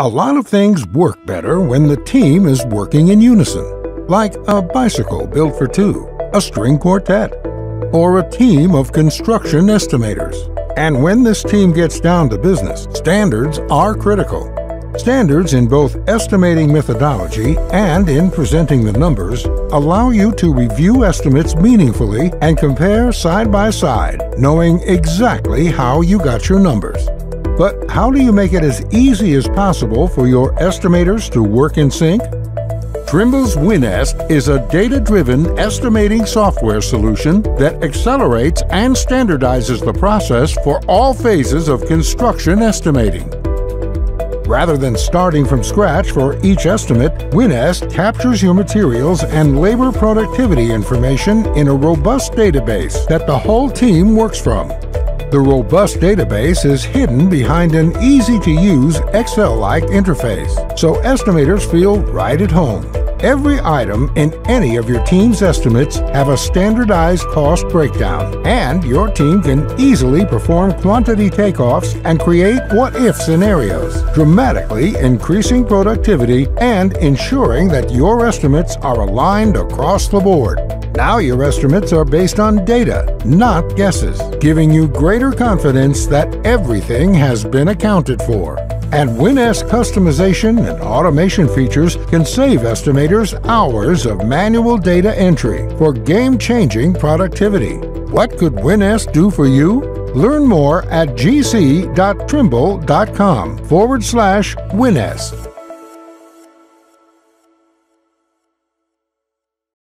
A lot of things work better when the team is working in unison, like a bicycle built for two, a string quartet, or a team of construction estimators. And when this team gets down to business, standards are critical. Standards in both estimating methodology and in presenting the numbers allow you to review estimates meaningfully and compare side by side, knowing exactly how you got your numbers. But how do you make it as easy as possible for your estimators to work in sync? Trimble's WinEst is a data-driven estimating software solution that accelerates and standardizes the process for all phases of construction estimating. Rather than starting from scratch for each estimate, WinEst captures your materials and labor productivity information in a robust database that the whole team works from. The robust database is hidden behind an easy-to-use Excel-like interface, so estimators feel right at home. Every item in any of your team's estimates have a standardized cost breakdown, and your team can easily perform quantity takeoffs and create what-if scenarios, dramatically increasing productivity and ensuring that your estimates are aligned across the board. Now your estimates are based on data, not guesses, giving you greater confidence that everything has been accounted for. And WinEst customization and automation features can save estimators hours of manual data entry for game-changing productivity. What could WinEst do for you? Learn more at gc.trimble.com/WinEst.